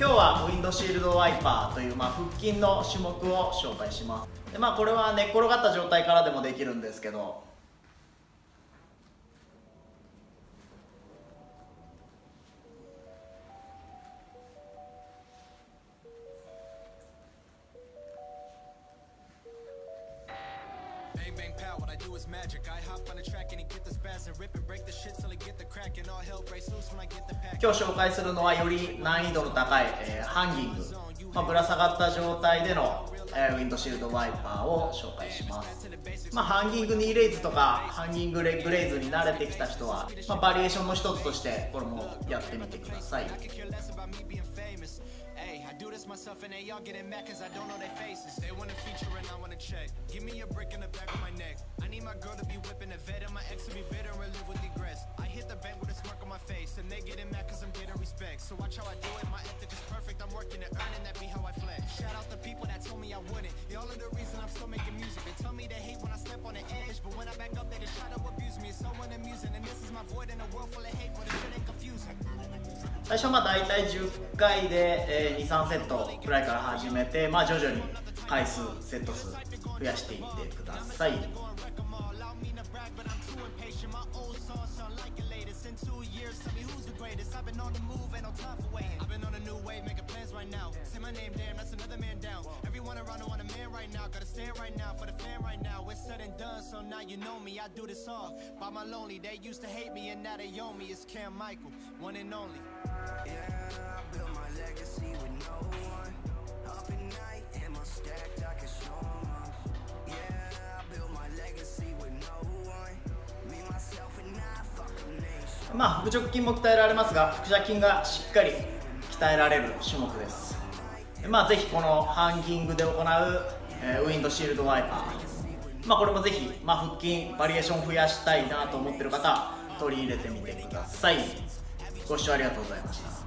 今日はウィンドシールドワイパーという、腹筋の種目を紹介します。で、これは寝っ転がった状態からでもできるんですけど、今日紹介するのはより難易度の高い、ハンギング、ぶら下がった状態での、ウィンドシールドワイパーを紹介します。ハンギングニーレイズとかハンギングレッグレイズに慣れてきた人は、バリエーションの一つとしてこれもやってみてください。最初は大体10回で2、3セットくらいから始めて、徐々に回数、セット数増やしていってください。腹直筋も鍛えられますが、腹斜筋がしっかり鍛えられる種目です。ぜひこのハンギングで行う、ウィンドシールドワイパー、これもぜひ、腹筋バリエーション増やしたいなと思っている方、取り入れてみてください。ご視聴ありがとうございました。